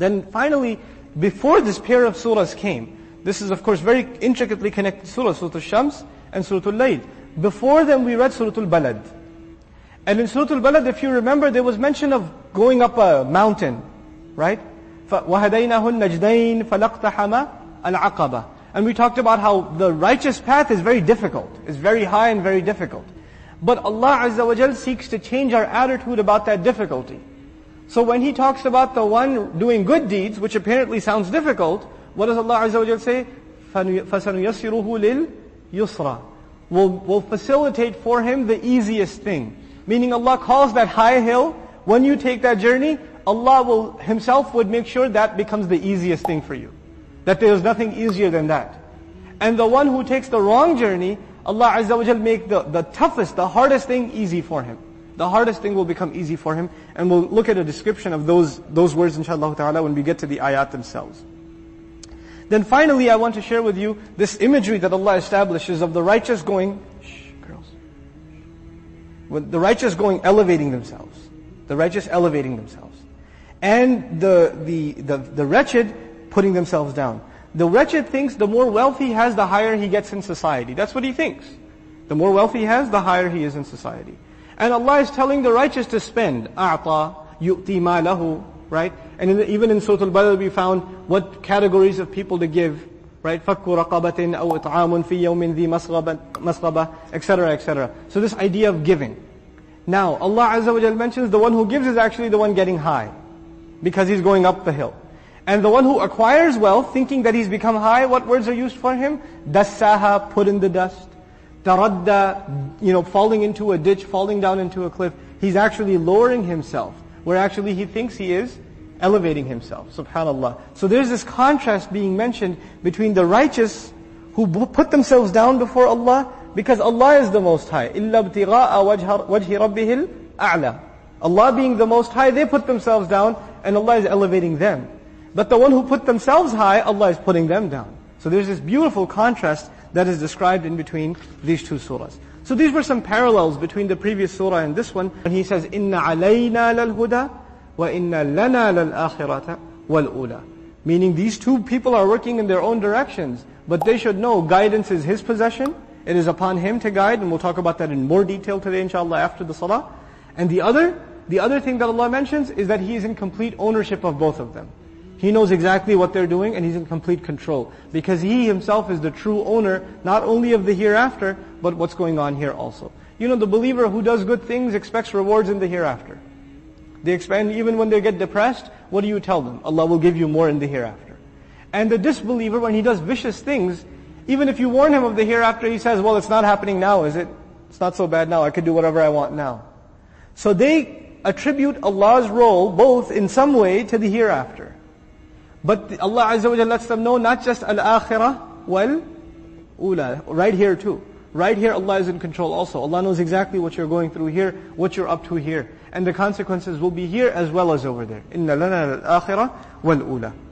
Then finally, before this pair of surahs came, this is of course very intricately connected surah, Surah al-Shams and Surah al Layl. Before them we read Suratul Balad. And in Suratul Balad, if you remember, there was mention of going up a mountain, right? وَهَدَيْنَهُ النَّجْدَيْنِ فَلَقْتَحَمَ الْعَقَبَةِ. And we talked about how the righteous path is very difficult. It's very high and very difficult. But Allah Azza wa Jal seeks to change our attitude about that difficulty. So when He talks about the one doing good deeds, which apparently sounds difficult, what does Allah Azza wa Jal say? فَسَنُيَسِّرُهُ لِلْيُسْرَى. We'll facilitate for him the easiest thing. Meaning Allah calls that high hill, when you take that journey, Allah will Himself would make sure that becomes the easiest thing for you. That there is nothing easier than that. And the one who takes the wrong journey, Allah Azza wa Jal make the toughest, the hardest thing easy for him. The hardest thing will become easy for him. And we'll look at a description of those words inshaAllah ta'ala when we get to the ayat themselves. Then finally I want to share with you this imagery that Allah establishes of the righteous going, the righteous going elevating themselves. The righteous elevating themselves. And the wretched putting themselves down. The wretched thinks the more wealth he has, the higher he gets in society. That's what he thinks. The more wealth he has, the higher he is in society. And Allah is telling the righteous to spend. أَعْطَى يُؤْتِي مَا لَهُ. Right? And even in Suratul Balad we found what categories of people to give. Right? فَكُّ رَقَبَةٍ أَوْ إِطْعَامٌ فِي يَوْمٍ ذِي مَسْغَبَةٍ, etc., etc. So this idea of giving. Now, Allah Azza wa Jal mentions the one who gives is actually the one getting high. Because he's going up the hill. And the one who acquires wealth, thinking that he's become high, what words are used for him? Dassaha, put in the dust. Taradda, falling into a ditch, falling down into a cliff. He's actually lowering himself, where actually he thinks he is elevating himself. SubhanAllah. So there's this contrast being mentioned between the righteous who put themselves down before Allah, because Allah is the Most High. إِلَّا ابْتِغَاءَ وَجْهِ رَبِّهِ الْأَعْلَى. Allah being the Most High, they put themselves down, and Allah is elevating them. But the one who put themselves high, Allah is putting them down. So there's this beautiful contrast that is described in between these two surahs. So these were some parallels between the previous surah and this one. And he says, إِنَّ عَلَيْنَا لَلْهُدَى وَإِنَّ لَنَا لَلْآخِرَةَ وَالْأُولَى. Meaning these two people are working in their own directions. But they should know guidance is his possession. It is upon him to guide. And we'll talk about that in more detail today inshallah after the salah. And the other thing that Allah mentions is that He is in complete ownership of both of them. He knows exactly what they're doing and He's in complete control. Because He Himself is the true owner, not only of the hereafter, but what's going on here also. The believer who does good things expects rewards in the hereafter. They expand even when they get depressed, what do you tell them? Allah will give you more in the hereafter. And the disbeliever, when he does vicious things, even if you warn him of the hereafter, he says, well, it's not happening now, is it? It's not so bad now, I could do whatever I want now. So they attribute Allah's role both in some way to the hereafter. But Allah Azza wa Jalla lets them know not just al-akhirah wal-ula. Right here too. Right here Allah is in control also. Allah knows exactly what you're going through here, what you're up to here. And the consequences will be here as well as over there. إِنَّ لَنَا الْآخِرَةَ وَالْأُولَى.